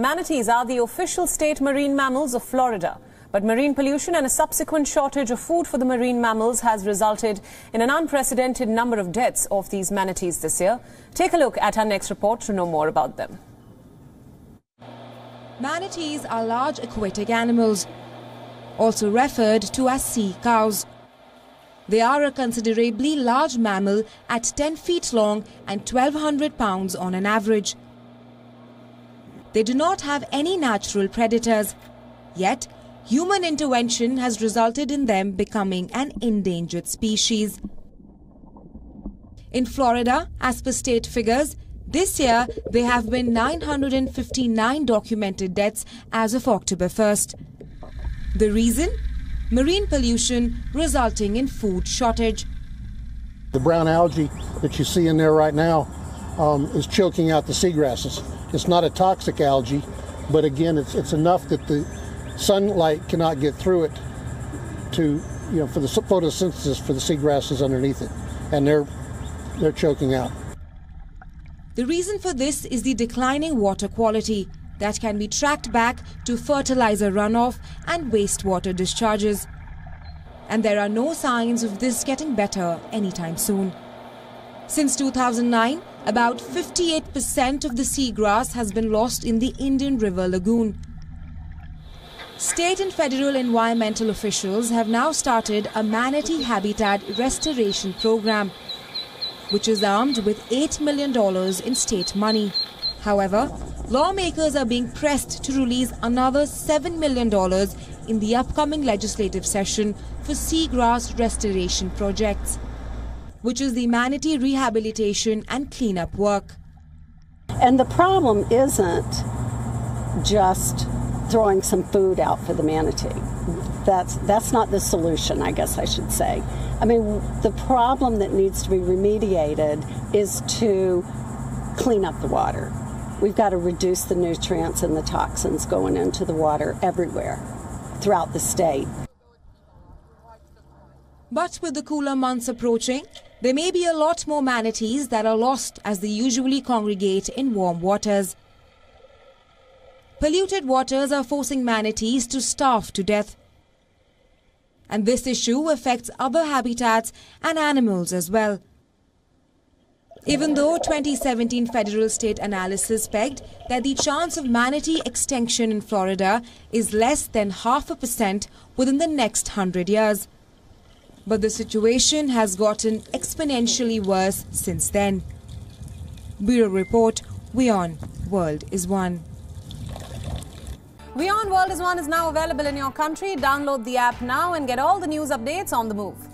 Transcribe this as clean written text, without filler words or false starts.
Manatees are the official state marine mammals of Florida, but marine pollution and a subsequent shortage of food for the marine mammals has resulted in an unprecedented number of deaths of these manatees this year. Take a look at our next report to know more about them. Manatees are large aquatic animals, also referred to as sea cows. They are a considerably large mammal at 10 feet long and 1,200 pounds on an average. They do not have any natural predators. Yet, human intervention has resulted in them becoming an endangered species. In Florida, as per state figures, this year there have been 959 documented deaths as of October 1st. The reason? Marine pollution resulting in food shortage. The brown algae that you see in there right now is choking out the seagrasses. It's not a toxic algae, but again, it's enough that the sunlight cannot get through it to, for the photosynthesis for the seagrasses underneath it, and they're choking out. The reason for this is the declining water quality that can be tracked back to fertilizer runoff and wastewater discharges. And there are no signs of this getting better anytime soon. Since 2009, about 58% of the seagrass has been lost in the Indian River Lagoon. State and federal environmental officials have now started a manatee habitat restoration program, which is armed with $8 million in state money. However, lawmakers are being pressed to release another $7 million in the upcoming legislative session for seagrass restoration projects, which is the manatee rehabilitation and cleanup work. And the problem isn't just throwing some food out for the manatee. That's not the solution, I guess I should say. I mean, the problem that needs to be remediated is to clean up the water. We've got to reduce the nutrients and the toxins going into the water everywhere throughout the state. But with the cooler months approaching, there may be a lot more manatees that are lost as they usually congregate in warm waters. Polluted waters are forcing manatees to starve to death. And this issue affects other habitats and animals as well. Even though 2017 federal state analysis pegged that the chance of manatee extinction in Florida is less than 0.5% within the next 100 years. But the situation has gotten exponentially worse since then. Bureau Report, WION, World is One. WION World is One is now available in your country. Download the app now and get all the news updates on the move.